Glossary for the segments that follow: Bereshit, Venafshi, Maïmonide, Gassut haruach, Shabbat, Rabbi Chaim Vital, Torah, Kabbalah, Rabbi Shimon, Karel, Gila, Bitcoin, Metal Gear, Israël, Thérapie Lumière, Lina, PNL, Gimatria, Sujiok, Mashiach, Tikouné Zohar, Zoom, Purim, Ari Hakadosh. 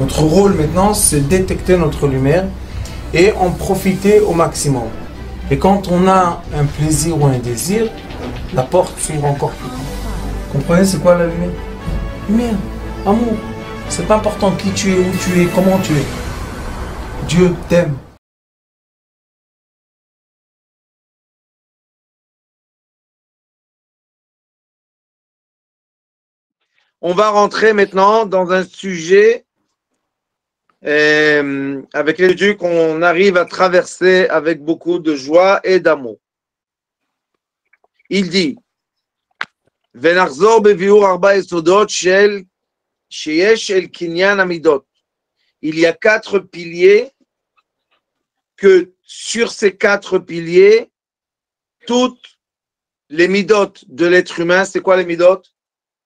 Notre rôle maintenant, c'est détecter notre lumière et en profiter au maximum. Et quand on a un plaisir ou un désir, la porte s'ouvre encore plus. Vous comprenez c'est quoi la lumière? Lumière, amour. C'est pas important qui tu es, où tu es, comment tu es. Dieu t'aime. On va rentrer maintenant dans un sujet avec les dieux qu'on arrive à traverser avec beaucoup de joie et d'amour. Il dit il y a 4 piliers que sur ces 4 piliers, toutes les midotes de l'être humain, c'est quoi les midotes?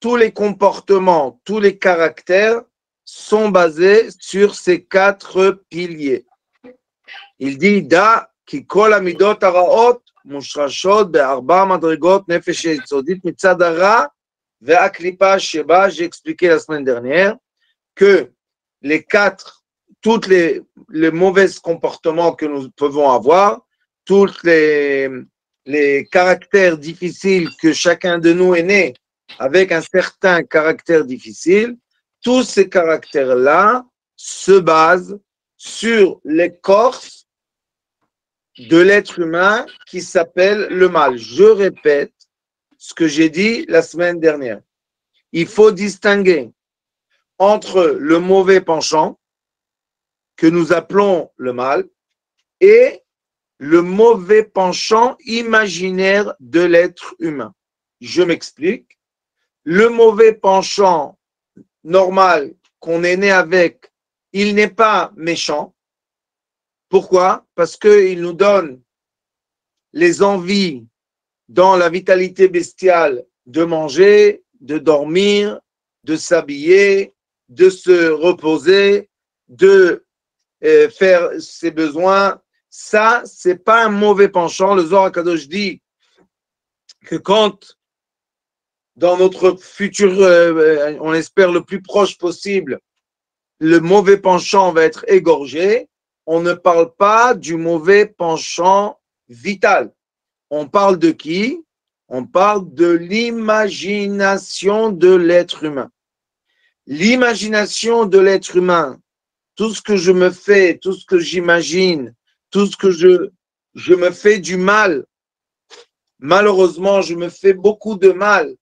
Tous les comportements, tous les caractères sont basés sur ces 4 piliers. Il dit da ki kol amidot haraot mushrashot be'arba madregot nefesh yitzodit mitzad hara ve'aklipa sheba. J'ai expliqué la semaine dernière que les 4, toutes les mauvais comportements que nous pouvons avoir, tous les caractères difficiles que chacun de nous est né avec un certain caractère difficile, tous ces caractères-là se basent sur l'écorce de l'être humain qui s'appelle le mal. Je répète ce que j'ai dit la semaine dernière. Il faut distinguer entre le mauvais penchant, que nous appelons le mal, et le mauvais penchant imaginaire de l'être humain. Je m'explique. Le mauvais penchant normal qu'on est né avec, il n'est pas méchant. Pourquoi? Parce qu'il nous donne les envies dans la vitalité bestiale de manger, de dormir, de s'habiller, de se reposer, de faire ses besoins. Ça, c'est pas un mauvais penchant. Le Zohar HaKadosh dit que quand dans notre futur, on espère le plus proche possible, le mauvais penchant va être égorgé. On ne parle pas du mauvais penchant vital. On parle de qui? On parle de l'imagination de l'être humain. L'imagination de l'être humain, tout ce que je me fais, tout ce que j'imagine, tout ce que je me fais du mal. Malheureusement, je me fais beaucoup de mal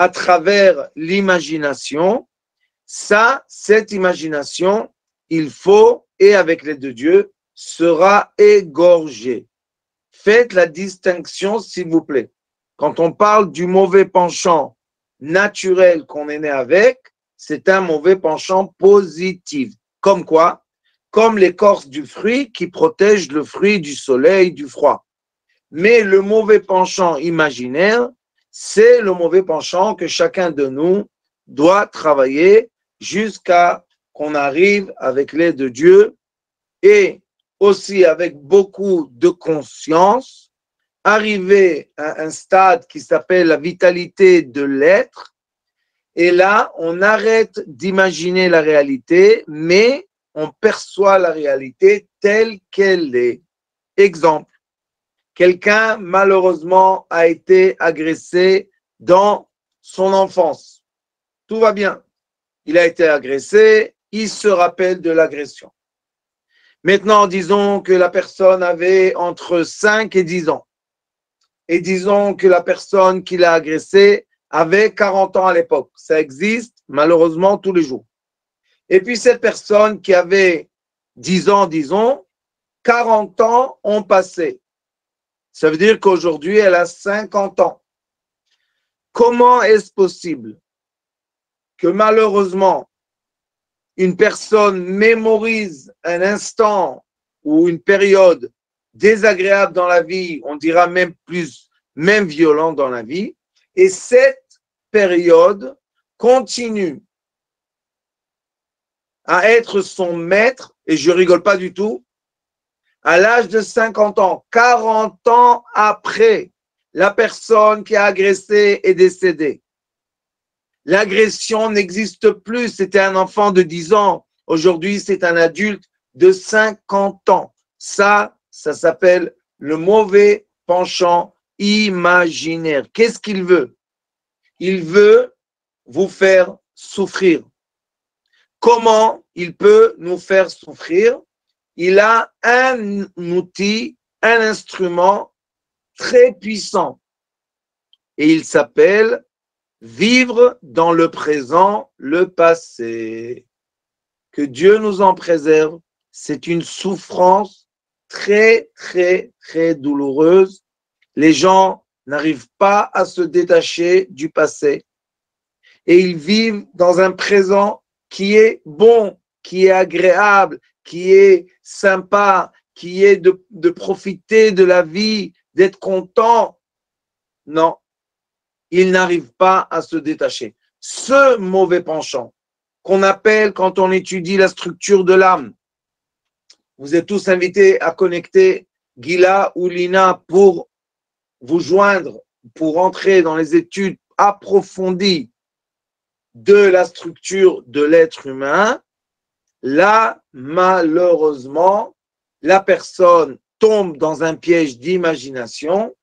à travers l'imagination. Ça, cette imagination, il faut, et avec l'aide de Dieu, sera égorgée. Faites la distinction, s'il vous plaît. Quand on parle du mauvais penchant naturel qu'on est né avec, c'est un mauvais penchant positif. Comme quoi? Comme l'écorce du fruit qui protège le fruit du soleil, du froid. Mais le mauvais penchant imaginaire, c'est le mauvais penchant que chacun de nous doit travailler jusqu'à qu'on arrive avec l'aide de Dieu et aussi avec beaucoup de conscience, arriver à un stade qui s'appelle la vitalité de l'être. Et là, on arrête d'imaginer la réalité, mais on perçoit la réalité telle qu'elle est. Exemple. Quelqu'un, malheureusement, a été agressé dans son enfance. Tout va bien. Il a été agressé, il se rappelle de l'agression. Maintenant, disons que la personne avait entre 5 et 10 ans. Et disons que la personne qui l'a agressé avait 40 ans à l'époque. Ça existe, malheureusement, tous les jours. Et puis, cette personne qui avait 10 ans, disons, 40 ans ont passé. Ça veut dire qu'aujourd'hui, elle a 50 ans. Comment est-ce possible que malheureusement, une personne mémorise un instant ou une période désagréable dans la vie, on dira même plus, même violent dans la vie, et cette période continue à être son maître, et je rigole pas du tout, à l'âge de 50 ans, 40 ans après, la personne qui a agressé est décédée. L'agression n'existe plus, c'était un enfant de 10 ans, Aujourd'hui, c'est un adulte de 50 ans. Ça s'appelle le mauvais penchant imaginaire. Qu'est-ce qu'il veut? Il veut vous faire souffrir. Comment il peut nous faire souffrir? Il a un outil, un instrument très puissant. Et il s'appelle « Vivre dans le présent, le passé ». Que Dieu nous en préserve. C'est une souffrance très, très, très douloureuse. Les gens n'arrivent pas à se détacher du passé. Et ils vivent dans un présent qui est bon, qui est agréable, qui est sympa, qui est de profiter de la vie, d'être content. Non, ils n'arrivent pas à se détacher. Ce mauvais penchant qu'on appelle quand on étudie la structure de l'âme, vous êtes tous invités à connecter Gila ou Lina pour vous joindre, pour entrer dans les études approfondies de la structure de l'être humain. Là, malheureusement, la personne tombe dans un piège d'imagination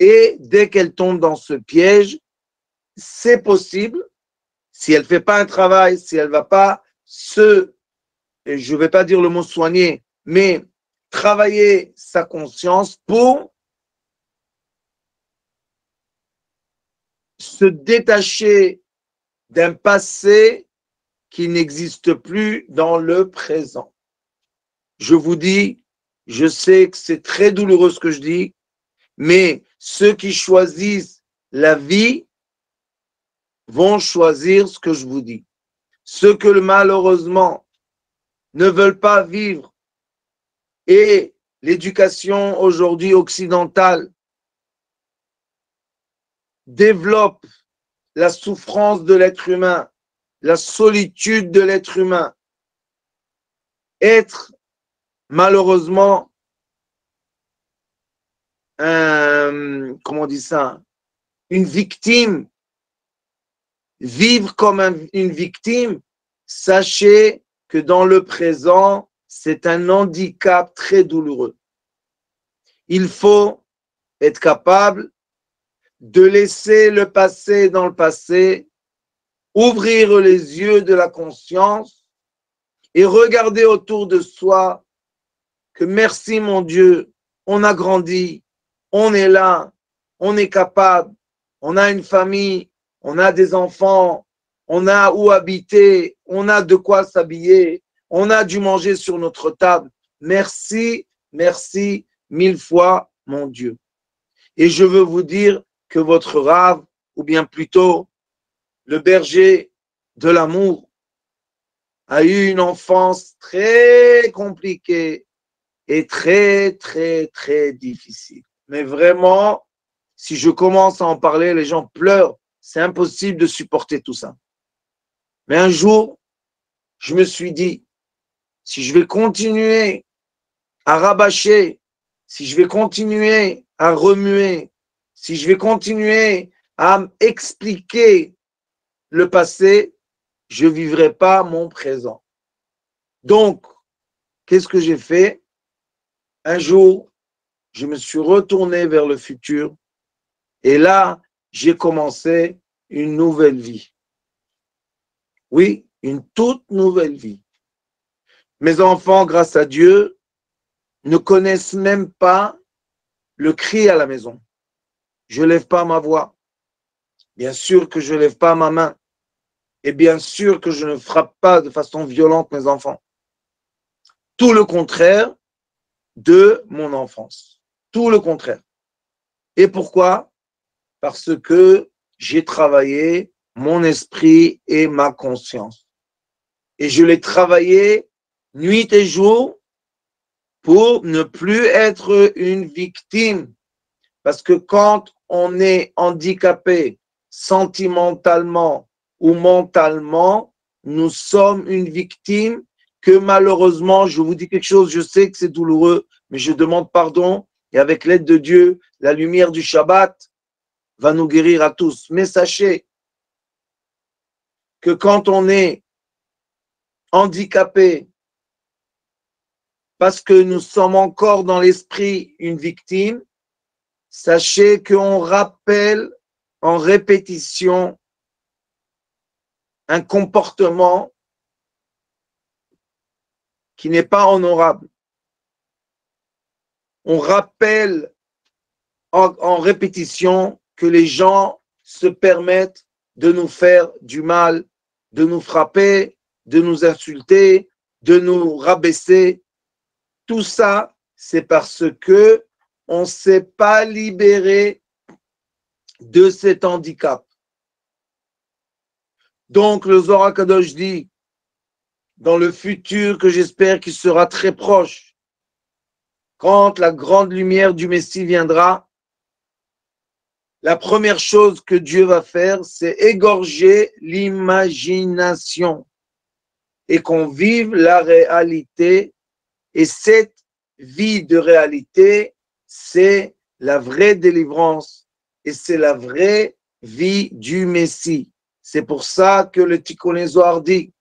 et dès qu'elle tombe dans ce piège, c'est possible, si elle ne fait pas un travail, si elle ne va pas je ne vais pas dire le mot soigner, mais travailler sa conscience pour se détacher d'un passé qui n'existe plus dans le présent. Je vous dis, je sais que c'est très douloureux ce que je dis, mais ceux qui choisissent la vie vont choisir ce que je vous dis. Ceux que malheureusement ne veulent pas vivre et l'éducation aujourd'hui occidentale développe la souffrance de l'être humain, la solitude de l'être humain. Être malheureusement une victime, vivre comme une victime, sachez que dans le présent, c'est un handicap très douloureux. Il faut être capable de laisser le passé dans le passé, ouvrir les yeux de la conscience et regarder autour de soi que merci mon Dieu, on a grandi, on est là, on est capable, on a une famille, on a des enfants, on a où habiter, on a de quoi s'habiller, on a du manger sur notre table. Merci, merci mille fois mon Dieu. Et je veux vous dire que votre rave, ou bien plutôt le berger de l'amour, a eu une enfance très compliquée et très, très, très difficile. Mais vraiment, si je commence à en parler, les gens pleurent. C'est impossible de supporter tout ça. Mais un jour, je me suis dit, si je vais continuer à rabâcher, si je vais continuer à remuer, si je vais continuer à expliquer le passé, je ne vivrai pas mon présent. Donc, qu'est-ce que j'ai fait? Un jour, je me suis retourné vers le futur et là, j'ai commencé une nouvelle vie. Oui, une toute nouvelle vie. Mes enfants, grâce à Dieu, ne connaissent même pas le cri à la maison. Je ne lève pas ma voix. Bien sûr que je ne lève pas ma main. Et bien sûr que je ne frappe pas de façon violente mes enfants. Tout le contraire de mon enfance. Tout le contraire. Et pourquoi? Parce que j'ai travaillé mon esprit et ma conscience. Et je l'ai travaillé nuit et jour pour ne plus être une victime. Parce que quand on est handicapé sentimentalement ou mentalement, nous sommes une victime que malheureusement, je vous dis quelque chose, je sais que c'est douloureux, mais je demande pardon et avec l'aide de Dieu, la lumière du Shabbat va nous guérir à tous. Mais sachez que quand on est handicapés parce que nous sommes encore dans l'esprit une victime, sachez qu'on rappelle en répétition un comportement qui n'est pas honorable. On rappelle en répétition que les gens se permettent de nous faire du mal, de nous frapper, de nous insulter, de nous rabaisser. Tout ça, c'est parce que on ne s'est pas libéré de cet handicap. Donc, le Zohar HaKadosh dit, dans le futur que j'espère qu'il sera très proche, quand la grande lumière du Messie viendra, la première chose que Dieu va faire, c'est égorger l'imagination et qu'on vive la réalité. Et cette vie de réalité, c'est la vraie délivrance et c'est la vraie vie du Messie. C'est pour ça que le Tikouné Zohar dit,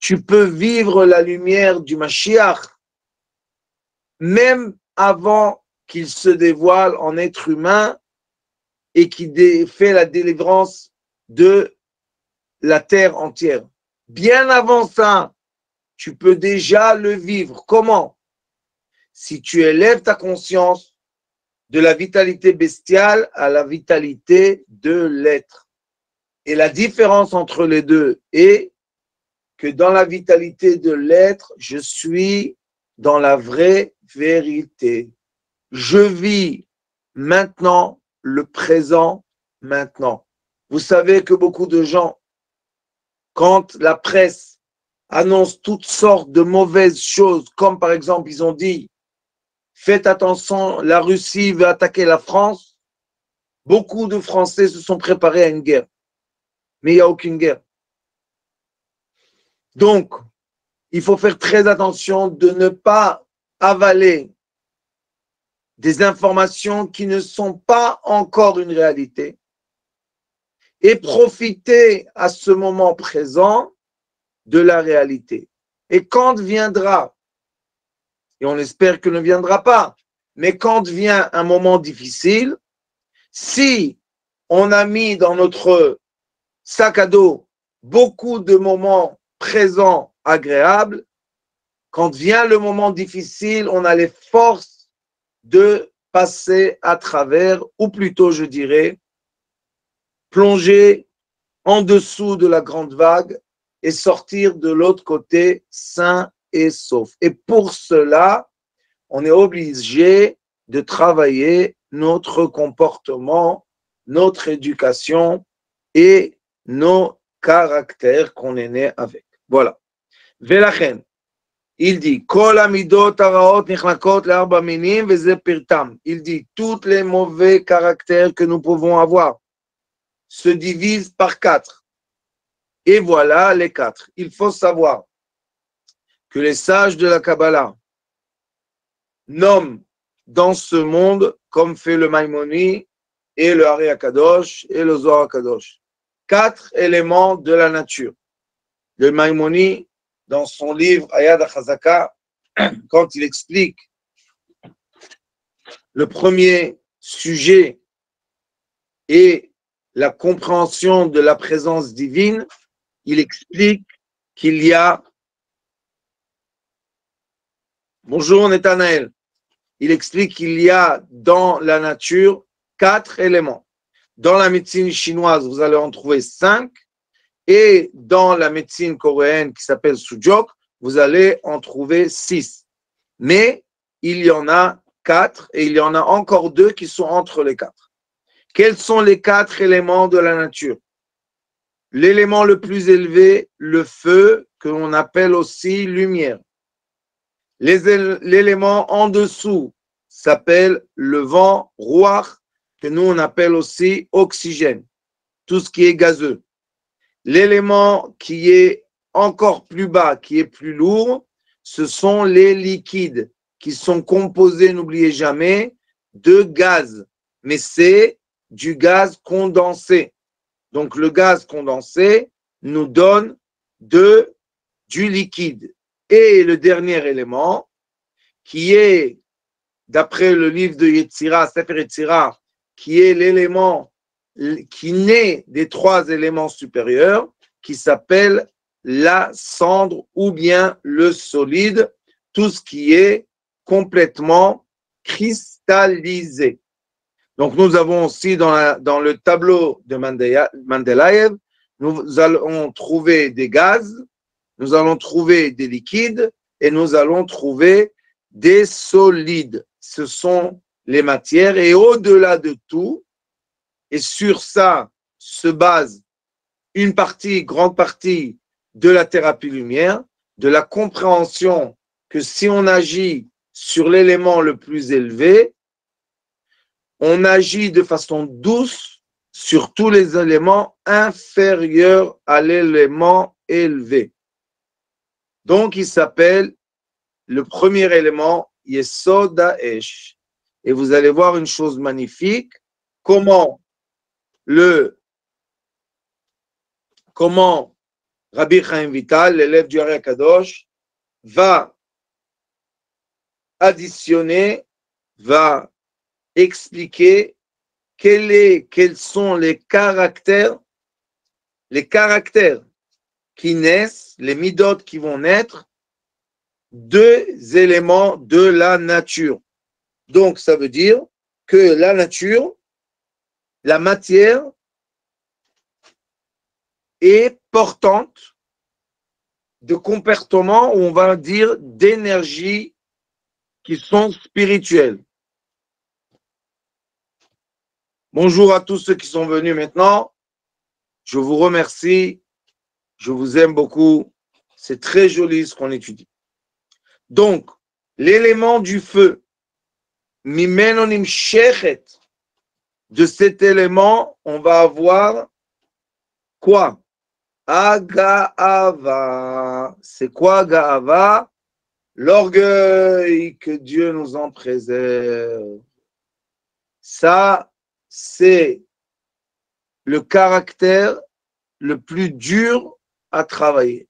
tu peux vivre la lumière du Mashiach même avant qu'il se dévoile en être humain et qui fait la délivrance de la terre entière. Bien avant ça, tu peux déjà le vivre. Comment? Si tu élèves ta conscience de la vitalité bestiale à la vitalité de l'être. Et la différence entre les deux est que dans la vitalité de l'être, je suis dans la vraie vérité. Je vis maintenant, le présent maintenant. Vous savez que beaucoup de gens, quand la presse annonce toutes sortes de mauvaises choses, comme par exemple, ils ont dit « Faites attention, la Russie va attaquer la France », beaucoup de Français se sont préparés à une guerre. Mais il n'y a aucune guerre. Donc, il faut faire très attention de ne pas avaler des informations qui ne sont pas encore une réalité et profiter à ce moment présent de la réalité. Et quand viendra, et on espère que ne viendra pas, mais quand vient un moment difficile, si on a mis dans notre sac à dos beaucoup de moments présents agréables, quand vient le moment difficile, on a les forces de passer à travers, ou plutôt je dirais, plonger en dessous de la grande vague et sortir de l'autre côté sain et sauf. Et pour cela, on est obligé de travailler notre comportement, notre éducation et nos caractères qu'on est né avec. Voilà. Velachen. Il dit, tous les mauvais caractères que nous pouvons avoir se divisent par 4. Et voilà les 4. Il faut savoir que les sages de la Kabbalah nomment dans ce monde, comme fait le Maïmonide et le Ari Hakadosh et le Zohar HaKadosh, 4 éléments de la nature. Le Maïmonide, dans son livre Ayad HaChazaka, quand il explique le premier sujet et la compréhension de la présence divine, il explique qu'il y a... Bonjour Nathanaël. Il explique qu'il y a dans la nature 4 éléments. Dans la médecine chinoise, vous allez en trouver 5. Et dans la médecine coréenne qui s'appelle Sujiok, vous allez en trouver 6. Mais il y en a 4 et il y en a encore 2 qui sont entre les 4. Quels sont les 4 éléments de la nature? L'élément le plus élevé, le feu, que l'on appelle aussi lumière. L'élément en dessous s'appelle le vent, ruach, que nous on appelle aussi oxygène, tout ce qui est gazeux. L'élément qui est encore plus bas, qui est plus lourd, ce sont les liquides qui sont composés, n'oubliez jamais, de gaz. Mais c'est du gaz condensé. Donc le gaz condensé nous donne de du liquide. Et le dernier élément, qui est, d'après le livre de Yetzira, Sefer Yetzira, qui est l'élément qui naît des trois éléments supérieurs, qui s'appelle la cendre ou bien le solide, tout ce qui est complètement cristallisé. Donc nous avons aussi dans le tableau de Mendeleïev, nous allons trouver des gaz, nous allons trouver des liquides et nous allons trouver des solides. Ce sont les matières et au-delà de tout, et sur ça se base une partie, grande partie de la thérapie lumière, de la compréhension que si on agit sur l'élément le plus élevé, on agit de façon douce sur tous les éléments inférieurs à l'élément élevé. Donc, il s'appelle le premier élément, Yesod Ha'esh. Et vous allez voir une chose magnifique, comment Rabbi Chaim Vital, l'élève du Ari Hakadosh, va additionner, va expliquer quels sont les caractères qui naissent, les midotes qui vont naître, deux éléments de la nature. Donc, ça veut dire que la nature, la matière, est portante de comportements, on va dire, d'énergie qui sont spirituelles. Bonjour à tous ceux qui sont venus maintenant. Je vous remercie. Je vous aime beaucoup. C'est très joli ce qu'on étudie. Donc, l'élément du feu, mimeno nimshechet, de cet élément, on va avoir quoi? Agahava. C'est quoi Agahava? L'orgueil, que Dieu nous en préserve. Ça, c'est le caractère le plus dur à travailler.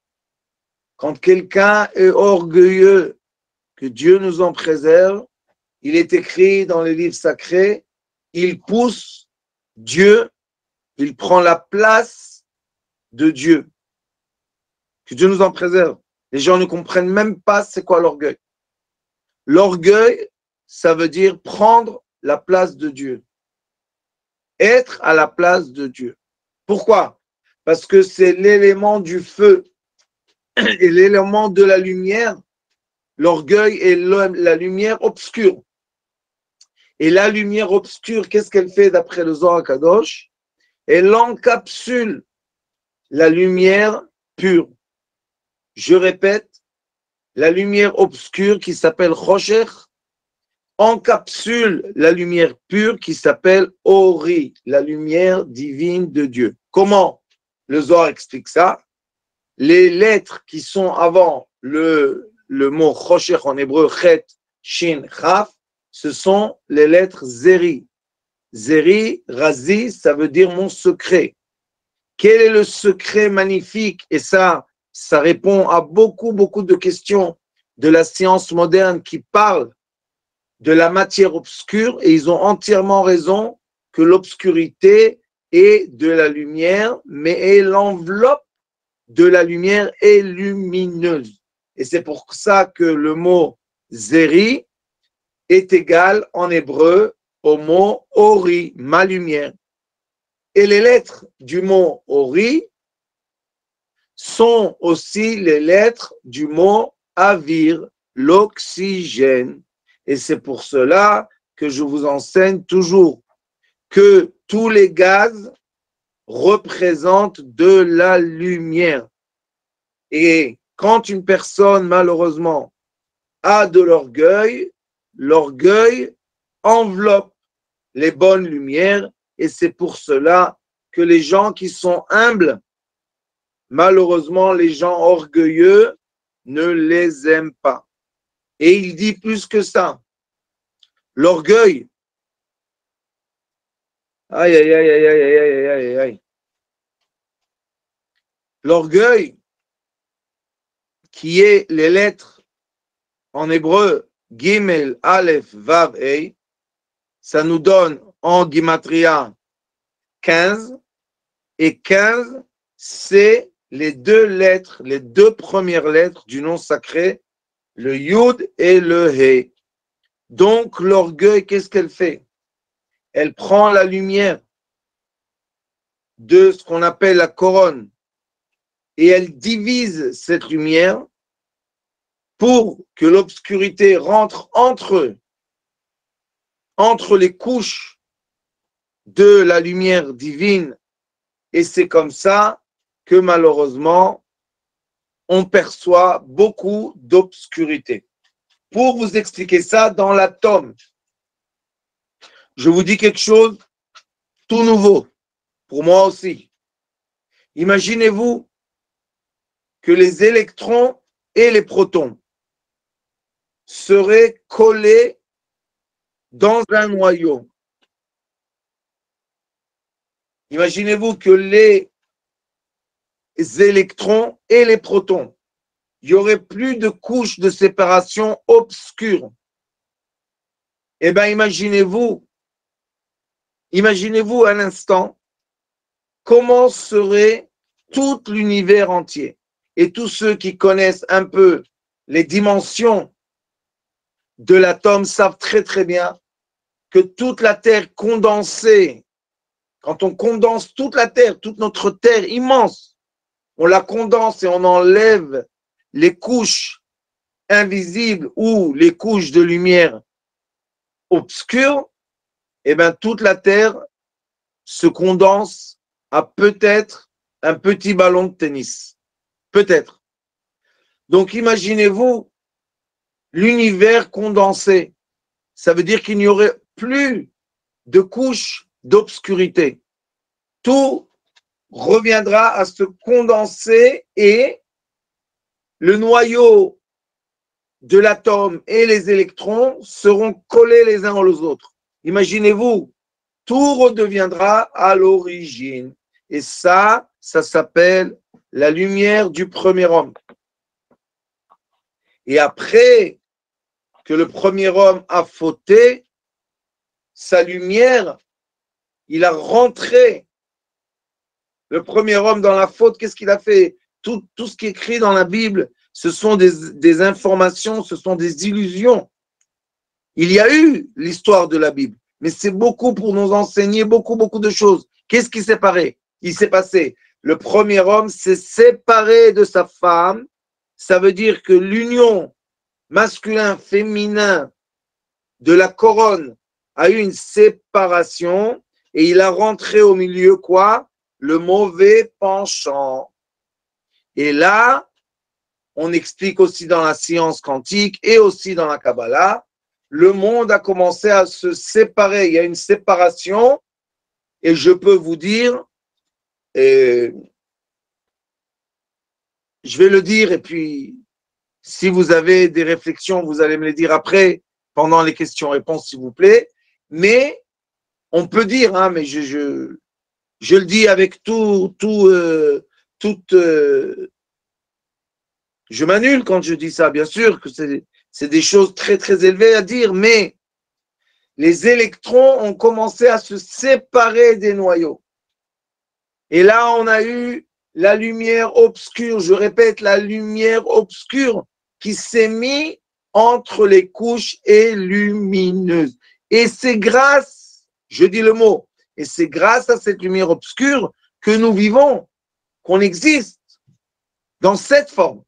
Quand quelqu'un est orgueilleux, que Dieu nous en préserve, il est écrit dans les livres sacrés, il pousse Dieu, il prend la place de Dieu. Que Dieu nous en préserve. Les gens ne comprennent même pas c'est quoi l'orgueil. L'orgueil, ça veut dire prendre la place de Dieu. Être à la place de Dieu. Pourquoi? Parce que c'est l'élément du feu et l'élément de la lumière. L'orgueil est la lumière obscure. Et la lumière obscure, qu'est-ce qu'elle fait d'après le Zohar HaKadosh? Elle encapsule la lumière pure. Je répète, la lumière obscure qui s'appelle Rocher, encapsule la lumière pure qui s'appelle Ori, la lumière divine de Dieu. Comment le Zohar explique ça? Les lettres qui sont avant le mot Choshech en hébreu, Chet, Shin, Chaf, ce sont les lettres Zeri. Zeri, Razi, ça veut dire mon secret. Quel est le secret magnifique? Et ça répond à beaucoup, beaucoup de questions de la science moderne qui parle de la matière obscure, et ils ont entièrement raison que l'obscurité est de la lumière, mais est l'enveloppe de la lumière est lumineuse. Et c'est pour ça que le mot Zéri est égal en hébreu au mot Ori, ma lumière. Et les lettres du mot Ori sont aussi les lettres du mot Avir, l'oxygène. Et c'est pour cela que je vous enseigne toujours que tous les gaz représentent de la lumière. Et quand une personne, malheureusement, a de l'orgueil, l'orgueil enveloppe les bonnes lumières. Et c'est pour cela que les gens qui sont humbles, malheureusement, les gens orgueilleux ne les aiment pas. Et il dit plus que ça. L'orgueil. Aïe, aïe, aïe, aïe, aïe, aïe, aïe, aïe. L'orgueil, qui est les lettres en hébreu Gimel, Aleph, Vav, Ei. Ça nous donne en Gimatria 15. Et 15, c'est les deux lettres, les deux premières lettres du nom sacré, le Yud et le He. Donc l'orgueil, qu'est-ce qu'elle fait? Elle prend la lumière de ce qu'on appelle la couronne et elle divise cette lumière pour que l'obscurité rentre entre les couches de la lumière divine. Et c'est comme ça que malheureusement, on perçoit beaucoup d'obscurité. Pour vous expliquer ça dans la tome, je vous dis quelque chose tout nouveau, pour moi aussi. Imaginez-vous que les électrons et les protons seraient collés dans un noyau. Imaginez-vous que les électrons et les protons, il n'y aurait plus de couches de séparation obscures. Eh bien, imaginez-vous un instant comment serait tout l'univers entier. Et tous ceux qui connaissent un peu les dimensions de l'atome savent très très bien que toute la Terre condensée, quand on condense toute la Terre, toute notre Terre immense, on la condense et on enlève les couches invisibles ou les couches de lumière obscures, eh bien toute la Terre se condense à peut-être un petit ballon de tennis. Peut-être. Donc imaginez-vous l'univers condensé. Ça veut dire qu'il n'y aurait plus de couches d'obscurité. Tout reviendra à se condenser et le noyau de l'atome et les électrons seront collés les uns aux autres. Imaginez-vous, tout redeviendra à l'origine. Et ça, ça s'appelle la lumière du premier homme. Et après que le premier homme a fauté, sa lumière, il a rentré. Le premier homme dans la faute, qu'est-ce qu'il a fait? Tout ce qui est écrit dans la Bible, ce sont des informations, ce sont des illusions. Il y a eu l'histoire de la Bible, mais c'est beaucoup pour nous enseigner beaucoup de choses. Qu'est-ce qui s'est passé? Il s'est passé. Le premier homme s'est séparé de sa femme. Ça veut dire que l'union masculin-féminin de la couronne a eu une séparation et il a rentré au milieu quoi? Le mauvais penchant. Et là, on explique aussi dans la science quantique et aussi dans la Kabbalah, le monde a commencé à se séparer. Il y a une séparation et je peux vous dire, je vais le dire et puis si vous avez des réflexions, vous allez me les dire après, pendant les questions-réponses s'il vous plaît, mais on peut dire, hein, mais je le dis avec je m'annule quand je dis ça, bien sûr que c'est des choses très très élevées à dire, mais les électrons ont commencé à se séparer des noyaux. Et là, on a eu la lumière obscure, je répète, la lumière obscure qui s'est mise entre les couches et lumineuses. Et c'est grâce, je dis le mot, et c'est grâce à cette lumière obscure que nous vivons, qu'on existe dans cette forme,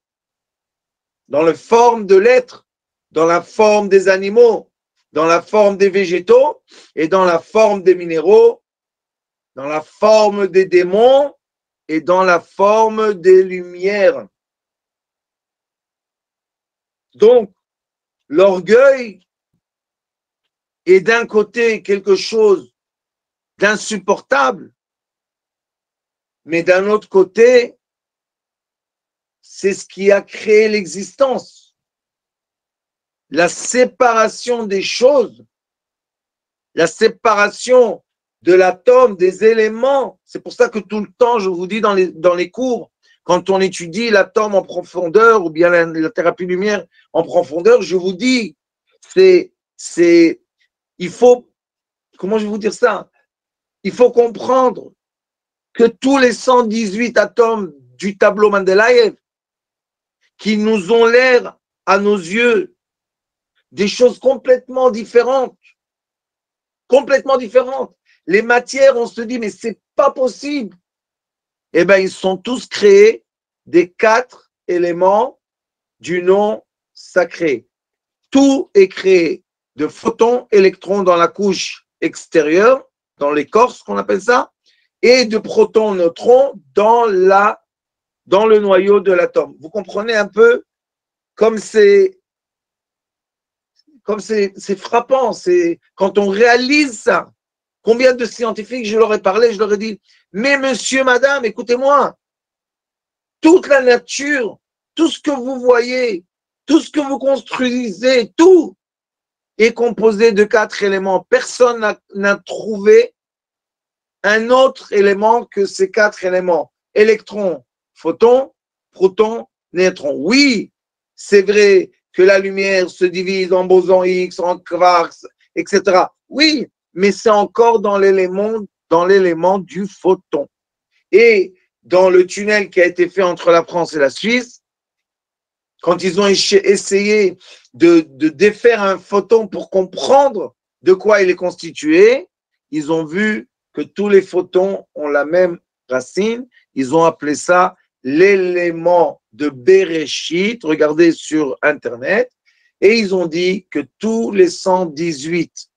dans la forme de l'être, dans la forme des animaux, dans la forme des végétaux et dans la forme des minéraux, dans la forme des démons et dans la forme des lumières. Donc, l'orgueil est d'un côté quelque chose d'insupportable, mais d'un autre côté, c'est ce qui a créé l'existence. La séparation des choses, la séparation de l'atome, des éléments. C'est pour ça que tout le temps, je vous dis dans les cours, Quand on étudie la tombe en profondeur ou bien la thérapie lumière en profondeur, je vous dis, il faut, comment je vais vous dire ça? Il faut comprendre que tous les 118 atomes du tableau Mendeleïev qui nous ont l'air à nos yeux des choses complètement différentes, les matières, on se dit mais c'est pas possible. Eh bien, ils sont tous créés des 4 éléments du nom sacré. Tout est créé de photons, électrons dans la couche extérieure, dans l'écorce qu'on appelle ça, et de protons, neutrons dans le noyau de l'atome. Vous comprenez un peu comme c'est frappant, quand on réalise ça. Combien de scientifiques, je leur ai parlé, je leur ai dit, mais monsieur, madame, écoutez-moi, toute la nature, tout ce que vous voyez, tout ce que vous construisez, tout est composé de 4 éléments. Personne n'a trouvé un autre élément que ces 4 éléments. Électrons, photons, protons, neutrons. Oui, c'est vrai que la lumière se divise en bosons X, en quarks, etc. Oui, mais c'est encore dans l'élément du photon. Et dans le tunnel qui a été fait entre la France et la Suisse, quand ils ont essayé de défaire un photon pour comprendre de quoi il est constitué, ils ont vu que tous les photons ont la même racine. Ils ont appelé ça l'élément de Bereshit, regardez sur Internet, et ils ont dit que tous les 118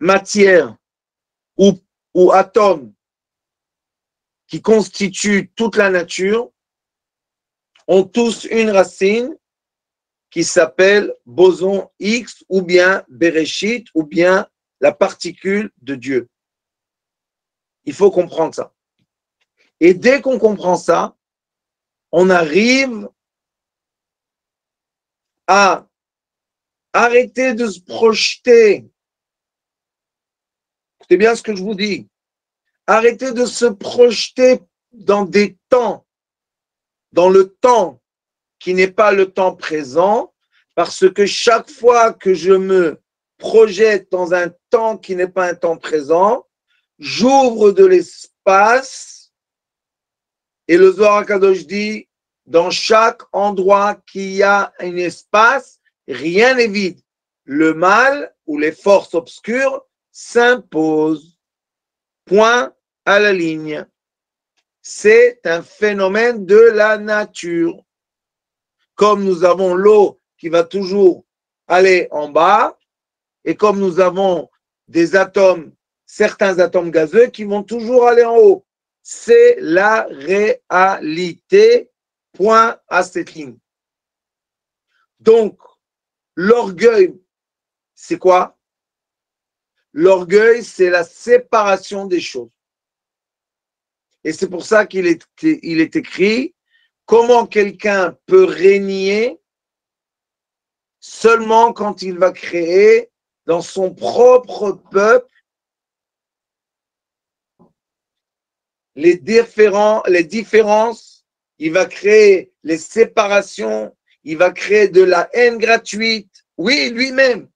matières ou atomes qui constituent toute la nature ont tous une racine qui s'appelle boson X ou bien Bereshit ou bien la particule de Dieu. Il faut comprendre ça. Et dès qu'on comprend ça, on arrive à arrêter de se projeter. C'est bien ce que je vous dis. Arrêtez de se projeter dans des temps, dans le temps qui n'est pas le temps présent, parce que chaque fois que je me projette dans un temps qui n'est pas un temps présent, j'ouvre de l'espace, et le Zohar HaKadosh dit, dans chaque endroit qu'il y a un espace, rien n'est vide. Le mal ou les forces obscures s'impose, point à la ligne. C'est un phénomène de la nature. Comme nous avons l'eau qui va toujours aller en bas, et comme nous avons des atomes, certains atomes gazeux qui vont toujours aller en haut. C'est la réalité, point à cette ligne. Donc, l'orgueil, c'est quoi? L'orgueil, c'est la séparation des choses. Et c'est pour ça qu'il est écrit « Comment quelqu'un peut régner seulement quand il va créer dans son propre peuple les différences, il va créer les séparations, il va créer de la haine gratuite. Oui, lui-même.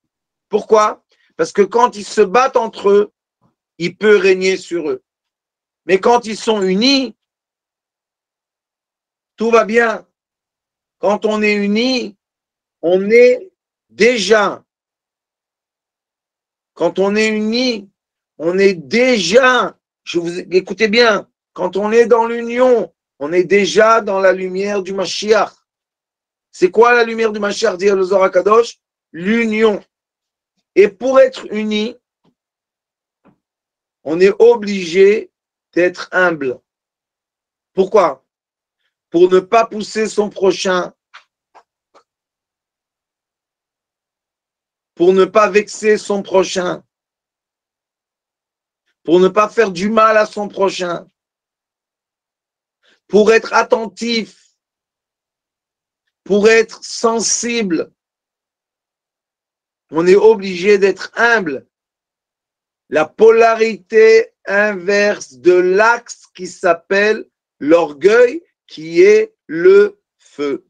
Pourquoi ? Parce que quand ils se battent entre eux, il peut régner sur eux. Mais quand ils sont unis, tout va bien. Quand on est unis, on est déjà. Je vous écoutez bien. Quand on est dans l'union, on est déjà dans la lumière du Mashiach. C'est quoi la lumière du Mashiach, dit le Zohar HaKadosh? L'union. Et pour être unis, on est obligé d'être humble. Pourquoi? Pour ne pas pousser son prochain, pour ne pas vexer son prochain, pour ne pas faire du mal à son prochain, pour être attentif, pour être sensible. On est obligé d'être humble. la polarité inverse de l'axe qui s'appelle l'orgueil, qui est le feu.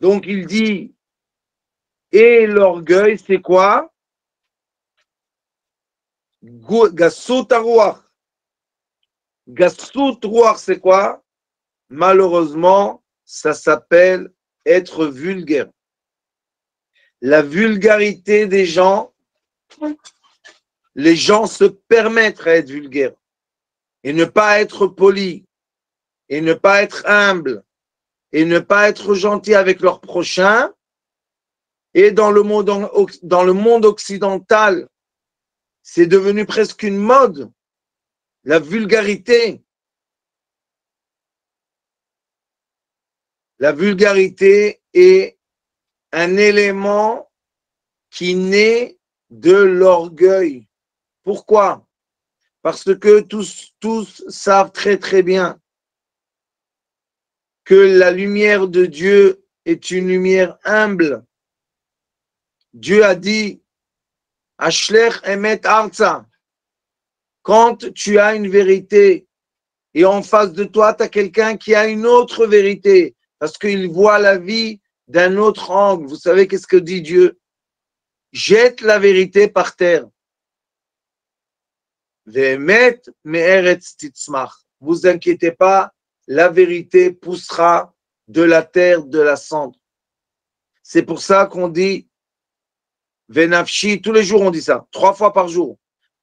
Donc il dit, et l'orgueil c'est quoi? Gassut haruach. Gassut haruach c'est quoi? Malheureusement, ça s'appelle être vulgaire. La vulgarité des gens, les gens se permettent à être vulgaires et ne pas être polis et ne pas être humbles et ne pas être gentils avec leurs prochains. Et dans le monde occidental, c'est devenu presque une mode, la vulgarité. La vulgarité est un élément qui naît de l'orgueil. Pourquoi? Parce que tous savent très très bien que la lumière de Dieu est une lumière humble. Dieu a dit « Ashlech emet arza » quand tu as une vérité et en face de toi, tu as quelqu'un qui a une autre vérité parce qu'il voit la vie d'un autre angle. Vous savez qu'est-ce que dit Dieu? Jette la vérité par terre. Vous inquiétez pas, la vérité poussera de la terre, de la cendre. C'est pour ça qu'on dit Venafshi, tous les jours on dit ça, 3 fois par jour.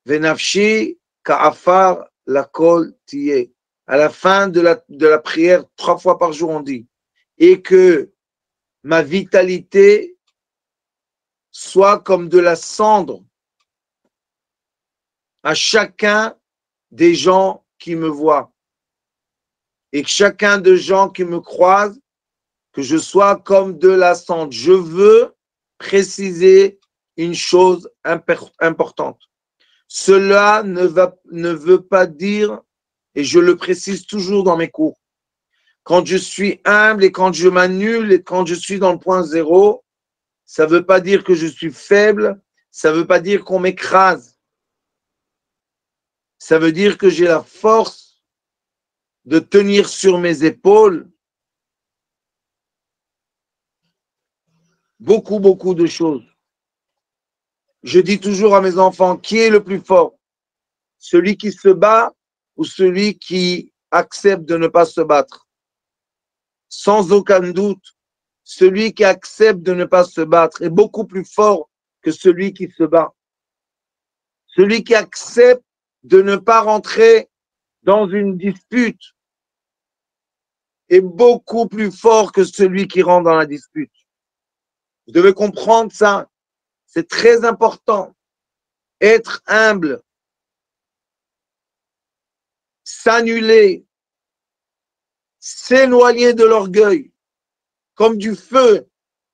Venafshi ka'afar lakol tiye. À la fin de la prière, 3 fois par jour on dit. Et que ma vitalité soit comme de la cendre à chacun des gens qui me voient et que chacun des gens qui me croisent, que je sois comme de la cendre. Je veux préciser une chose importante. Cela ne veut pas dire, et je le précise toujours dans mes cours, quand je suis humble et quand je m'annule et quand je suis dans le point zéro, ça ne veut pas dire que je suis faible, ça ne veut pas dire qu'on m'écrase. Ça veut dire que j'ai la force de tenir sur mes épaules beaucoup, beaucoup de choses. Je dis toujours à mes enfants, qui est le plus fort? Celui qui se bat ou celui qui accepte de ne pas se battre? Sans aucun doute, celui qui accepte de ne pas se battre est beaucoup plus fort que celui qui se bat. Celui qui accepte de ne pas rentrer dans une dispute est beaucoup plus fort que celui qui rentre dans la dispute. Vous devez comprendre ça. C'est très important. Être humble, s'annuler, s'éloigner de l'orgueil, comme du feu,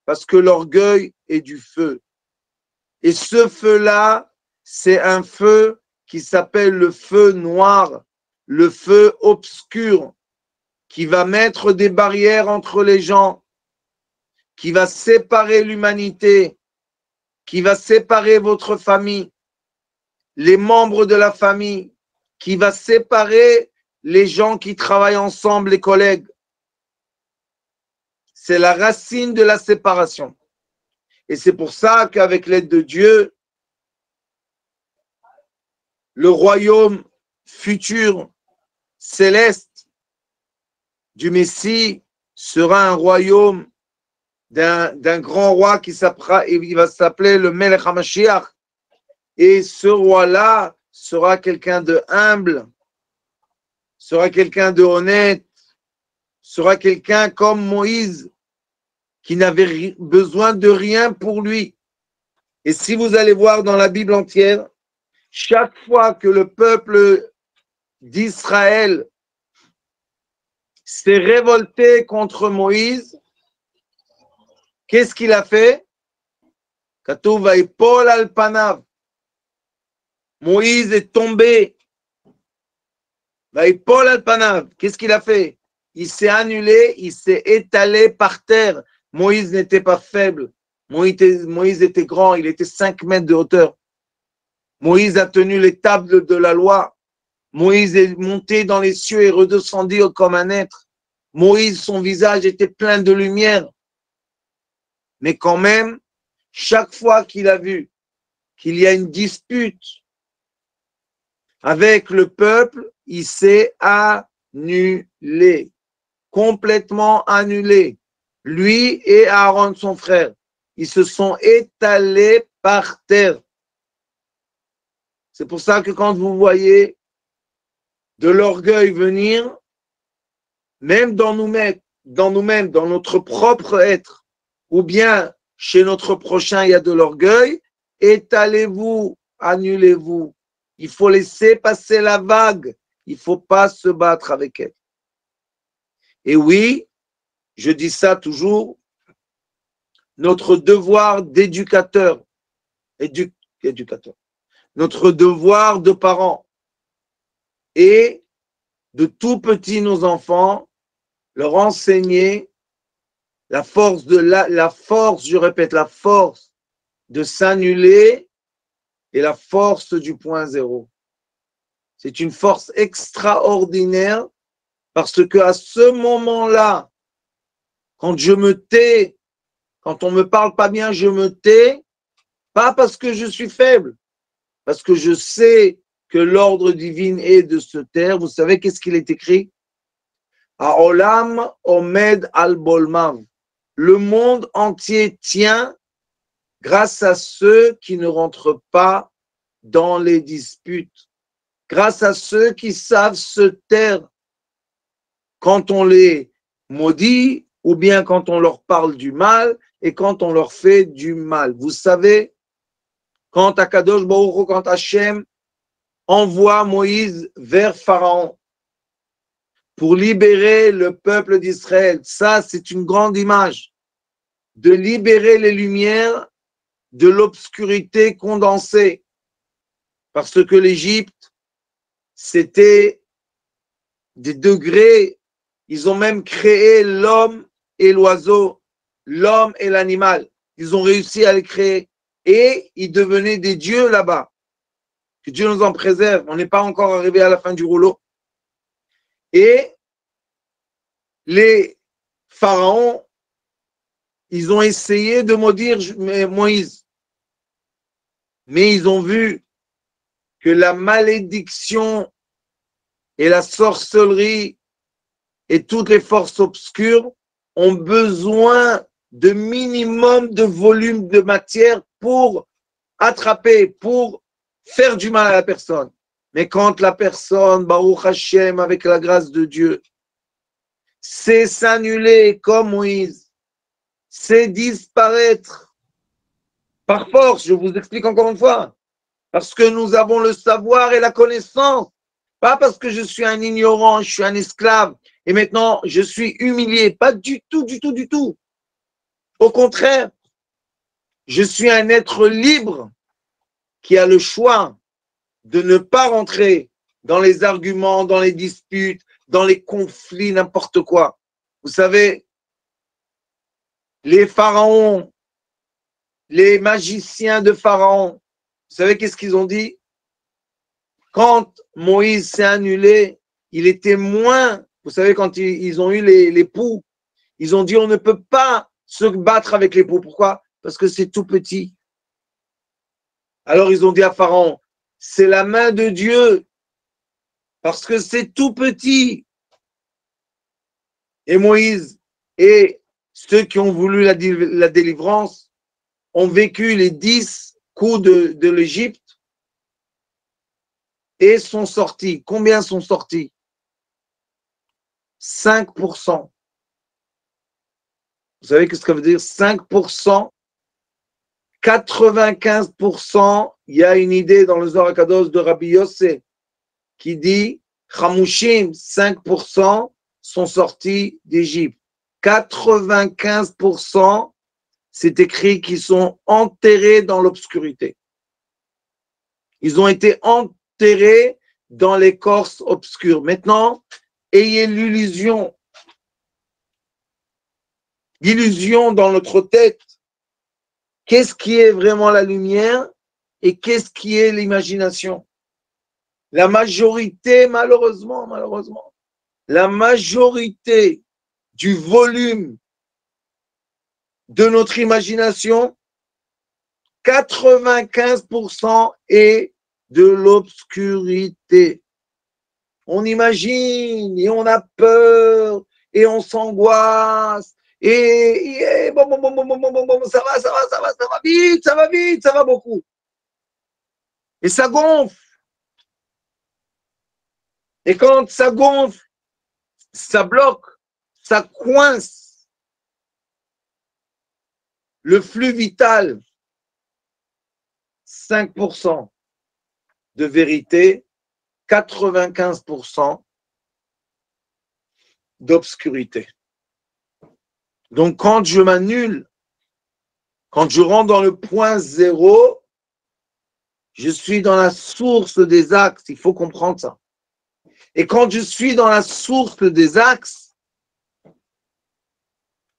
parce que l'orgueil est du feu. Et ce feu-là, c'est un feu qui s'appelle le feu noir, le feu obscur, qui va mettre des barrières entre les gens, qui va séparer l'humanité, qui va séparer votre famille, les membres de la famille, qui va séparer les gens qui travaillent ensemble, les collègues. C'est la racine de la séparation. Et c'est pour ça qu'avec l'aide de Dieu, le royaume futur céleste du Messie sera un royaume d'un grand roi qui va s'appeler le Melech HaMashiach. Et ce roi-là sera quelqu'un de humble, sera quelqu'un de honnête, sera quelqu'un comme Moïse qui n'avait besoin de rien pour lui. Et si vous allez voir dans la Bible entière, chaque fois que le peuple d'Israël s'est révolté contre Moïse, qu'est-ce qu'il a fait? Moïse est tombé. Qu'est-ce qu'il a fait? Il s'est annulé, il s'est étalé par terre. Moïse n'était pas faible. Moïse était grand, il était 5 mètres de hauteur. Moïse a tenu les tables de la loi. Moïse est monté dans les cieux et redescendu comme un être. Moïse, son visage était plein de lumière. Mais quand même, chaque fois qu'il a vu qu'il y a une dispute avec le peuple, il s'est annulé, complètement annulé. Lui et Aaron, son frère, ils se sont étalés par terre. C'est pour ça que quand vous voyez de l'orgueil venir, même dans nous-mêmes, dans notre propre être, ou bien chez notre prochain, il y a de l'orgueil, étalez-vous, annulez-vous. Il faut laisser passer la vague. Il ne faut pas se battre avec elle. Et oui, je dis ça toujours, notre devoir d'éducateur, notre devoir de parents et de tout petit nos enfants, leur enseigner la force de la force de s'annuler et la force du point zéro. C'est une force extraordinaire parce que à ce moment-là, quand je me tais, quand on ne me parle pas bien, je me tais, pas parce que je suis faible, parce que je sais que l'ordre divin est de se taire. Vous savez qu'est-ce qu'il est écrit? Haolam omed al bolmav. Le monde entier tient grâce à ceux qui ne rentrent pas dans les disputes, grâce à ceux qui savent se taire quand on les maudit ou bien quand on leur parle du mal et quand on leur fait du mal. Vous savez, quand Hakadosh Baruch Hu, quand Hachem envoie Moïse vers Pharaon pour libérer le peuple d'Israël, ça c'est une grande image, de libérer les lumières de l'obscurité condensée, parce que l'Égypte, c'était des degrés, ils ont même créé l'homme et l'oiseau, l'homme et l'animal, ils ont réussi à les créer, et ils devenaient des dieux là-bas. Que Dieu nous en préserve, on n'est pas encore arrivé à la fin du rouleau. Et les pharaons, ils ont essayé de maudire Moïse, mais ils ont vu que la malédiction et la sorcellerie et toutes les forces obscures ont besoin de minimum de volume de matière pour attraper, pour faire du mal à la personne. Mais quand la personne, Baruch Hashem, avec la grâce de Dieu, sait s'annuler comme Moïse, sait disparaître par force, je vous explique encore une fois, parce que nous avons le savoir et la connaissance, pas parce que je suis un ignorant, je suis un esclave, et maintenant je suis humilié, pas du tout, du tout, du tout. Au contraire, je suis un être libre, qui a le choix de ne pas rentrer dans les arguments, dans les disputes, dans les conflits, n'importe quoi. Vous savez, les pharaons, les magiciens de Pharaon, vous savez qu'est-ce qu'ils ont dit? Quand Moïse s'est annulé, il était moins, vous savez, quand ils ont eu les poux, ils ont dit on ne peut pas se battre avec les poux. Pourquoi? Parce que c'est tout petit. Alors ils ont dit à Pharaon, c'est la main de Dieu, parce que c'est tout petit. Et Moïse et ceux qui ont voulu la délivrance ont vécu les 10 coups de l'Égypte et sont sortis. Combien sont sortis? 5%. Vous savez ce que ça veut dire 5%? 95%, il y a une idée dans le Zohar HaKadosh de Rabbi Yossé qui dit Chamushim, 5% sont sortis d'Égypte. 95%, c'est écrit qu'ils sont enterrés dans l'obscurité. Ils ont été enterrés dans l'écorce obscure. Maintenant, ayez l'illusion, l'illusion dans notre tête. Qu'est-ce qui est vraiment la lumière? Et qu'est-ce qui est l'imagination? La majorité, malheureusement, la majorité du volume de notre imagination, 95% est de l'obscurité. On imagine et on a peur et on s'angoisse et bon, ça va vite, ça va beaucoup. Et ça gonfle. Et quand ça gonfle, ça bloque, ça coince le flux vital. 5% de vérité, 95% d'obscurité. Donc quand je m'annule, quand je rentre dans le point zéro, je suis dans la source des axes, il faut comprendre ça. Et quand je suis dans la source des axes,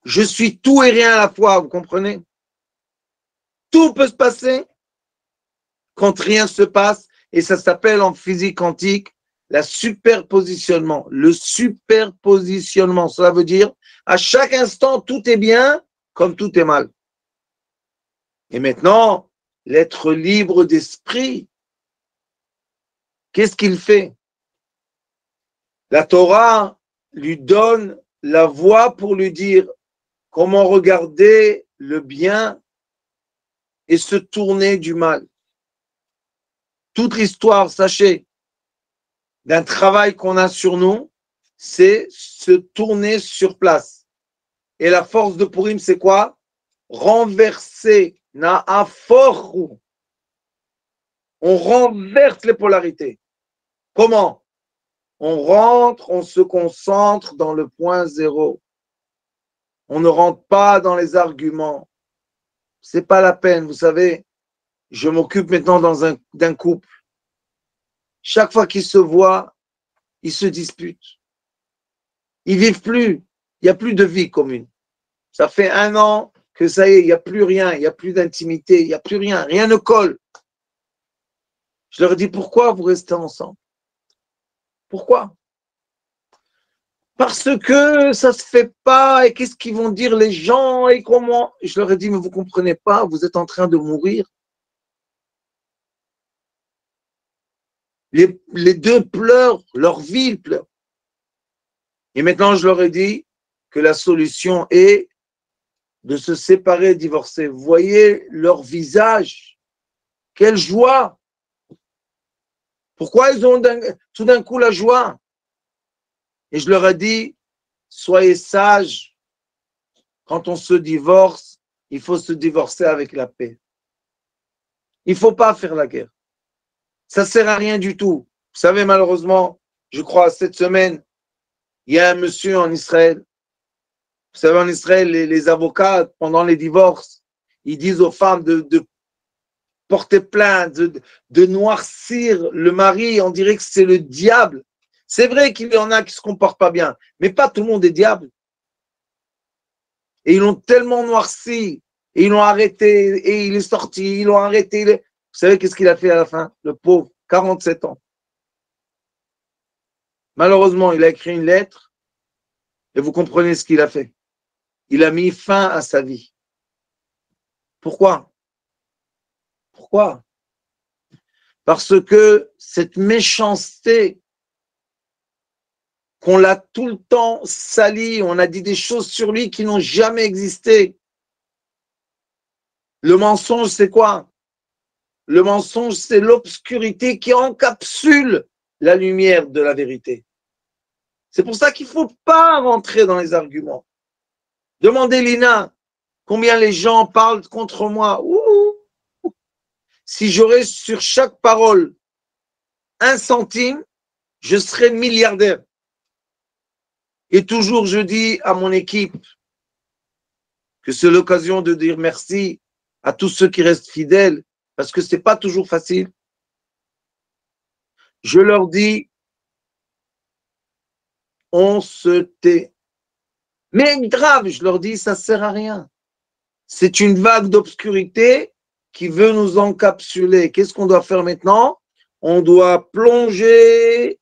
je suis tout et rien à la fois, vous comprenez? Tout peut se passer quand rien se passe, et ça s'appelle en physique quantique la superpositionnement. Le superpositionnement, cela veut dire à chaque instant tout est bien comme tout est mal. Et maintenant, l'être libre d'esprit, qu'est-ce qu'il fait? La Torah lui donne la voie pour lui dire comment regarder le bien et se tourner du mal. Toute l'histoire, sachez, d'un travail qu'on a sur nous, c'est se tourner sur place. Et la force de Purim, c'est quoi? Renverser. On renverse les polarités. Comment? On rentre, on se concentre dans le point zéro. On ne rentre pas dans les arguments. C'est pas la peine, vous savez. Je m'occupe maintenant d'un couple. Chaque fois qu'ils se voient, ils se disputent. Ils vivent plus. Il n'y a plus de vie commune. Ça fait 1 an. Que ça y est, il n'y a plus rien, il n'y a plus d'intimité, il n'y a plus rien, rien ne colle. Je leur dis, pourquoi vous restez ensemble? Pourquoi? Parce que ça ne se fait pas, et qu'est-ce qu'ils vont dire les gens, et comment? Je leur ai dit, mais vous ne comprenez pas, vous êtes en train de mourir. Les deux pleurent, leur vie pleure. Et maintenant, je leur ai dit que la solution est de se séparer, divorcer. Vous voyez leur visage, quelle joie! Pourquoi ils ont tout d'un coup la joie? Et je leur ai dit, soyez sages, quand on se divorce, il faut se divorcer avec la paix. Il ne faut pas faire la guerre. Ça ne sert à rien du tout. Vous savez, malheureusement, je crois, cette semaine, il y a un monsieur en Israël. Vous savez, en Israël, les avocats, pendant les divorces, ils disent aux femmes de porter plainte, de noircir le mari. On dirait que c'est le diable. C'est vrai qu'il y en a qui ne se comportent pas bien, mais pas tout le monde est diable. Et ils l'ont tellement noirci, et ils l'ont arrêté, et il est sorti, ils l'ont arrêté. Vous savez qu'est-ce qu'il a fait à la fin? Le pauvre, 47 ans. Malheureusement, il a écrit une lettre, et vous comprenez ce qu'il a fait. Il a mis fin à sa vie. Pourquoi? Pourquoi? Parce que cette méchanceté qu'on l'a tout le temps salie, on a dit des choses sur lui qui n'ont jamais existé. Le mensonge, c'est quoi? Le mensonge, c'est l'obscurité qui encapsule la lumière de la vérité. C'est pour ça qu'il ne faut pas rentrer dans les arguments. Demandez Lina combien les gens parlent contre moi. Ouh. Si j'aurais sur chaque parole 1 centime, je serais milliardaire. Et toujours je dis à mon équipe que c'est l'occasion de dire merci à tous ceux qui restent fidèles, parce que ce n'est pas toujours facile. Je leur dis, on se tait. Mais grave, je leur dis, ça ne sert à rien. C'est une vague d'obscurité qui veut nous encapsuler. Qu'est-ce qu'on doit faire maintenant? On doit plonger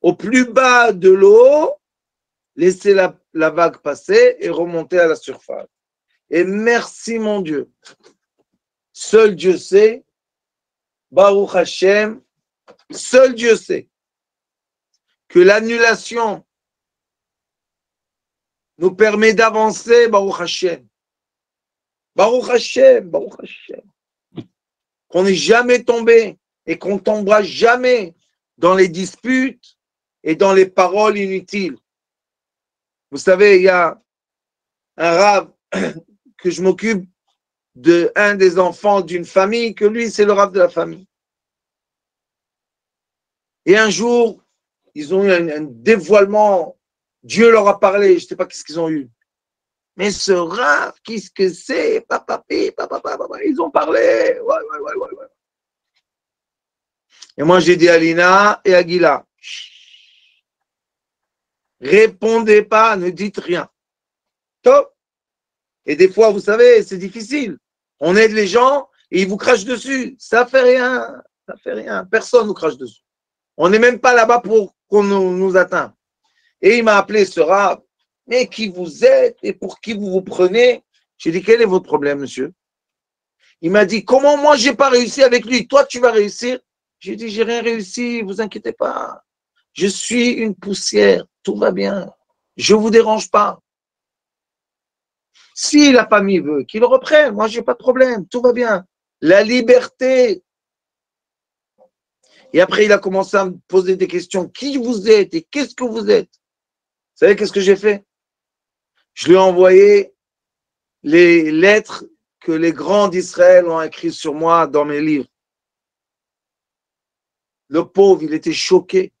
au plus bas de l'eau, laisser la vague passer et remonter à la surface. Et merci mon Dieu, seul Dieu sait, Baruch Hashem, seul Dieu sait que l'annulation nous permet d'avancer, Baruch Hashem. Baruch Hashem, Baruch Hashem. Qu'on n'est jamais tombé et qu'on ne tombera jamais dans les disputes et dans les paroles inutiles. Vous savez, il y a un rav que je m'occupe d'un des enfants d'une famille, que lui, c'est le rav de la famille. Et un jour, ils ont eu un dévoilement. Dieu leur a parlé, je ne sais pas qu'est-ce qu'ils ont eu. Mais ce rav, qu'est-ce que c'est? Ils ont parlé. Ouais. Et moi, j'ai dit à Lina et à Gila, répondez pas, ne dites rien. Top. Et des fois, vous savez, c'est difficile. On aide les gens et ils vous crachent dessus. Ça fait rien. Personne ne nous crache dessus. On n'est même pas là-bas pour qu'on nous atteigne. Et il m'a appelé ce rab. Mais qui vous êtes et pour qui vous vous prenez? J'ai dit, quel est votre problème, monsieur? Il m'a dit, comment moi, j'ai pas réussi avec lui? Toi, tu vas réussir? J'ai dit, j'ai rien réussi, vous inquiétez pas. Je suis une poussière, tout va bien. Je vous dérange pas. Si la famille veut qu'il reprenne, moi, j'ai pas de problème, tout va bien. La liberté. Et après, il a commencé à me poser des questions. Qui vous êtes et qu'est-ce que vous êtes? Vous savez, qu'est-ce que j'ai fait? Je lui ai envoyé les lettres que les grands d'Israël ont écrites sur moi dans mes livres. Le pauvre, il était choqué.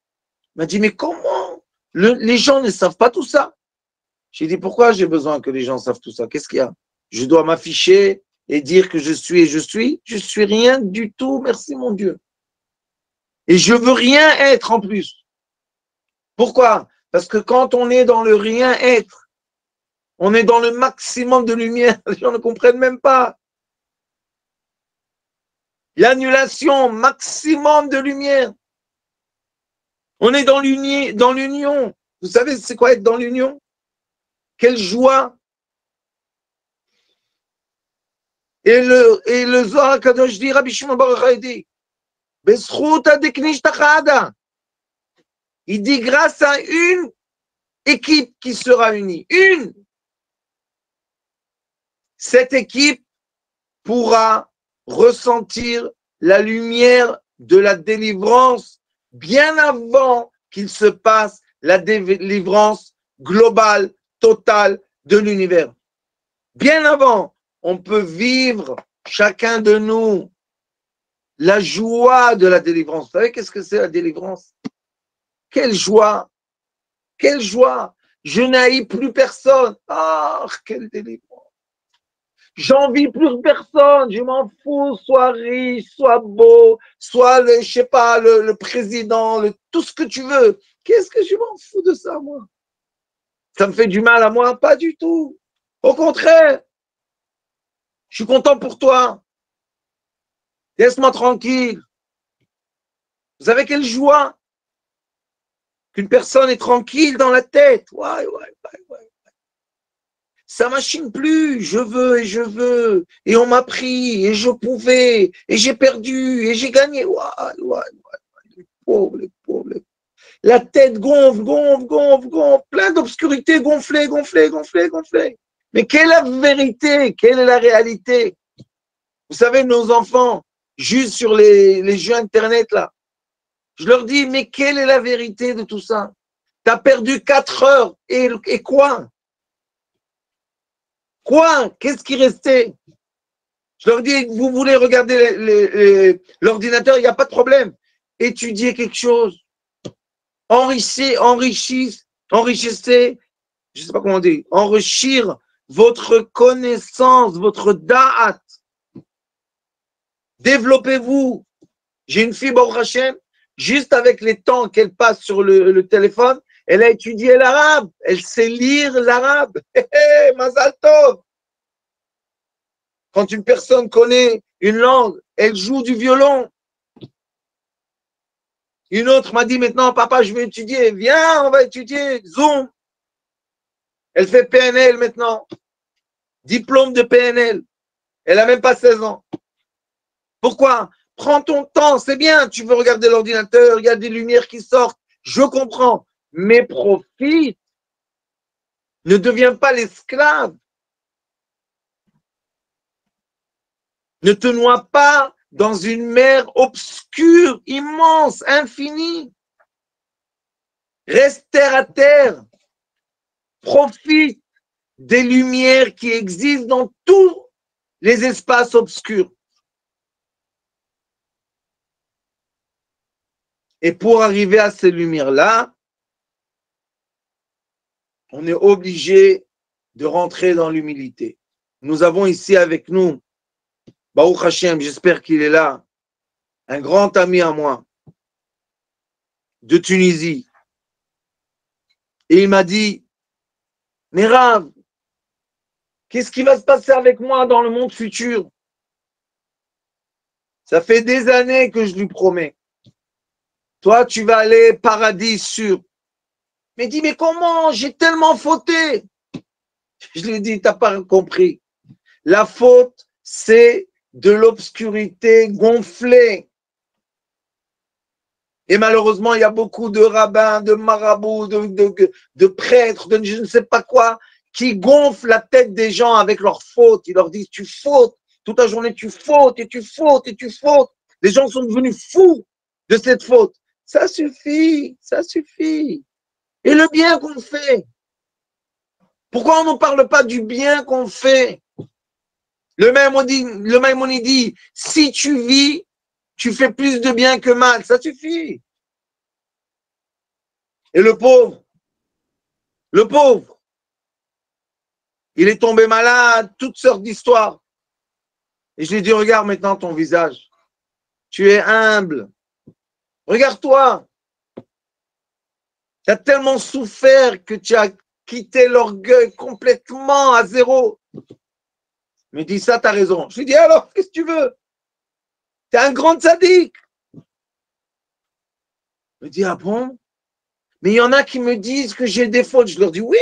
Il m'a dit, mais comment les gens ne savent pas tout ça? J'ai dit, pourquoi j'ai besoin que les gens savent tout ça? Qu'est-ce qu'il y a? Je dois m'afficher et dire que je suis rien du tout, merci mon Dieu. Et je veux rien être en plus. Pourquoi? Parce que quand on est dans le rien être, on est dans le maximum de lumière. Les gens ne comprennent même pas. L'annulation, maximum de lumière. On est dans l'union. Vous savez, c'est quoi être dans l'union? Quelle joie! Et le Zohar HaKadosh dit, Rabbi Shimon dit, il dit grâce à une équipe qui sera unie. Une! Cette équipe pourra ressentir la lumière de la délivrance bien avant qu'il se passe la délivrance globale, totale de l'univers. Bien avant, on peut vivre, chacun de nous, la joie de la délivrance. Vous savez qu'est-ce que c'est la délivrance? Quelle joie! Quelle joie! Je n'haïs plus personne. Ah, quelle délivrance! J'envie plus personne, je m'en fous, soit riche, soit beau, soit, je sais pas, le président, tout ce que tu veux. Qu'est-ce que je m'en fous de ça, moi? Ça me fait du mal à moi? Pas du tout. Au contraire, je suis content pour toi. Laisse-moi tranquille. Vous savez quelle joie qu'une personne est tranquille dans la tête. Ouais. Ça machine plus, je veux, et on m'a pris, et je pouvais, et j'ai perdu, et j'ai gagné. Ouais. Les pauvres. La tête gonfle, plein d'obscurité, gonflée. Mais quelle est la vérité? Quelle est la réalité? Vous savez, nos enfants, juste sur les jeux internet là, je leur dis, mais quelle est la vérité de tout ça? T'as perdu 4 heures, et quoi? Quoi? Qu'est-ce qui restait? Je leur dis, vous voulez regarder l'ordinateur, il n'y a pas de problème. Étudiez quelque chose. Enrichissez, je ne sais pas comment dire, enrichir votre connaissance, votre da'at. Développez-vous. J'ai une fille, Baruch Hashem, juste avec les temps qu'elle passe sur le téléphone, elle a étudié l'arabe, elle sait lire l'arabe. Mazal tov. Quand une personne connaît une langue, elle joue du violon. Une autre m'a dit maintenant, papa, je vais étudier. Viens, on va étudier. Zoom. Elle fait PNL maintenant. Diplôme de PNL. Elle n'a même pas 16 ans. Pourquoi? Prends ton temps, c'est bien. Tu veux regarder l'ordinateur, il y a des lumières qui sortent. Je comprends. Mais profite. Ne deviens pas l'esclave. Ne te noie pas dans une mer obscure, immense, infinie. Reste terre à terre. Profite des lumières qui existent dans tous les espaces obscurs. Et pour arriver à ces lumières-là, on est obligé de rentrer dans l'humilité. Nous avons ici avec nous, Baruch Hashem, j'espère qu'il est là, un grand ami à moi, de Tunisie. Et il m'a dit, « Mais Rav, qu'est-ce qui va se passer avec moi dans le monde futur? Ça fait des années que je lui promets. Toi, tu vas aller paradis sûr. » Mais dis, mais comment? J'ai tellement fauté. Je lui ai dit, t'as pas compris. La faute, c'est de l'obscurité gonflée. Et malheureusement, il y a beaucoup de rabbins, de marabouts, de prêtres, de je ne sais pas quoi, qui gonflent la tête des gens avec leurs fautes. Ils leur disent, tu fautes. Toute la journée, tu fautes et tu fautes et tu fautes. Les gens sont devenus fous de cette faute. Ça suffit, ça suffit. Et le bien qu'on fait. Pourquoi on ne parle pas du bien qu'on fait? Le Maïmonide dit, si tu vis, tu fais plus de bien que mal. Ça suffit. Et le pauvre, il est tombé malade, toutes sortes d'histoires. Et je lui ai dit, regarde maintenant ton visage. Tu es humble. Regarde-toi. Tu as tellement souffert que tu as quitté l'orgueil complètement à zéro. Il me dit, ça, tu as raison. Je lui dis, alors, qu'est-ce que tu veux? Tu es un grand sadique. Il me dit, ah bon? Mais il y en a qui me disent que j'ai des fautes. Je leur dis, oui,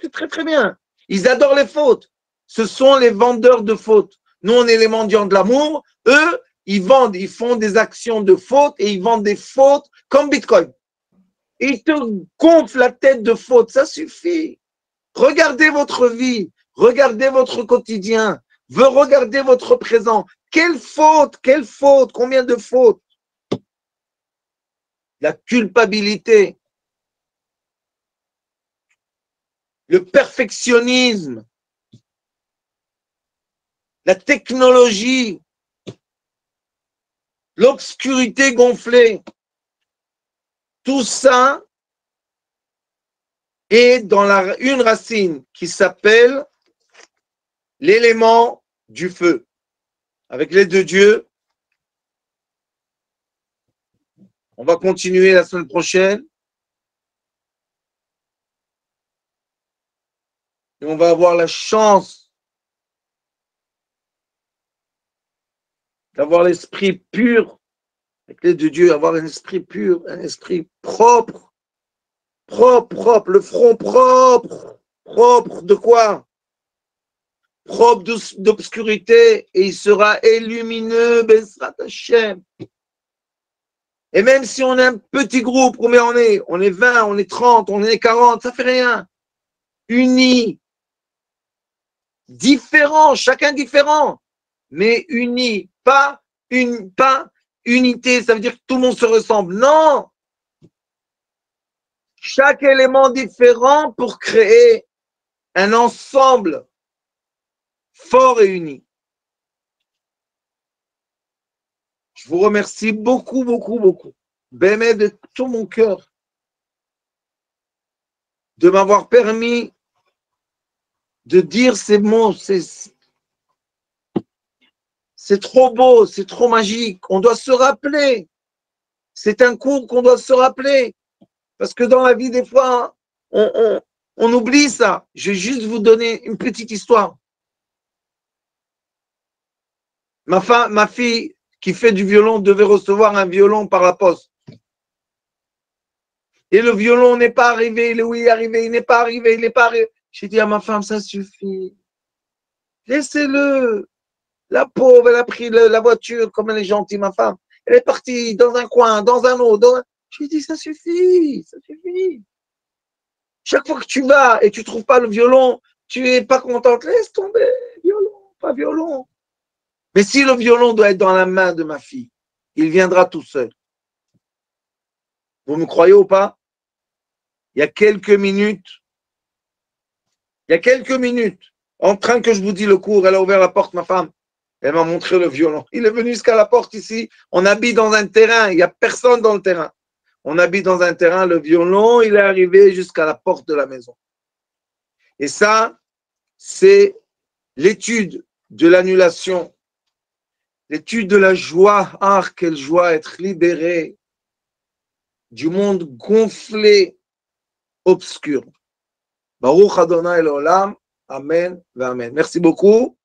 c'est très, très bien. Ils adorent les fautes. Ce sont les vendeurs de fautes. Nous, on est les mendiants de l'amour. Eux, ils vendent, ils font des actions de fautes et ils vendent des fautes comme Bitcoin. Il te gonfle la tête de faute, ça suffit. Regardez votre vie, regardez votre quotidien, regardez votre présent. Quelle faute, combien de fautes? La culpabilité, le perfectionnisme, la technologie, l'obscurité gonflée. Tout ça est dans une racine qui s'appelle l'élément du feu. Avec l'aide de Dieu, on va continuer la semaine prochaine. Et on va avoir la chance d'avoir l'esprit pur. Avec l'aide de Dieu, avoir un esprit pur, un esprit propre, le front propre de quoi? Propre d'obscurité, et il sera lumineux, Bezrat Hashem. Et même si on est un petit groupe, combien on est? On est 20, on est 30, on est 40, ça fait rien. Unis, différents, chacun différent, mais unis, pas unité, ça veut dire que tout le monde se ressemble. Non! Chaque élément différent pour créer un ensemble fort et uni. Je vous remercie beaucoup. Bémet de tout mon cœur de m'avoir permis de dire ces mots, c'est trop beau, c'est trop magique. On doit se rappeler. C'est un cours qu'on doit se rappeler. Parce que dans la vie, des fois, on oublie ça. Je vais juste vous donner une petite histoire. Ma fille qui fait du violon devait recevoir un violon par la poste. Et le violon n'est pas arrivé, il est arrivé, il n'est pas arrivé, il n'est pas arrivé. J'ai dit à ma femme, ça suffit. Laissez-le. La pauvre, elle a pris la voiture, comme elle est gentille, ma femme. Elle est partie dans un coin, dans un autre. Je lui ai dit, ça suffit, ça suffit. Chaque fois que tu vas et tu ne trouves pas le violon, tu n'es pas contente, laisse tomber, violon, pas violon. Mais si le violon doit être dans la main de ma fille, il viendra tout seul. Vous me croyez ou pas? Il y a quelques minutes, en train que je vous dis le cours, elle a ouvert la porte, ma femme. Elle m'a montré le violon. Il est venu jusqu'à la porte ici. On habite dans un terrain. Il n'y a personne dans le terrain. On habite dans un terrain. Le violon, il est arrivé jusqu'à la porte de la maison. Et ça, c'est l'étude de l'annulation. L'étude de la joie. Ah, quelle joie être libéré du monde gonflé, obscur. Baruch Adonai Elohim. Amen. Merci beaucoup.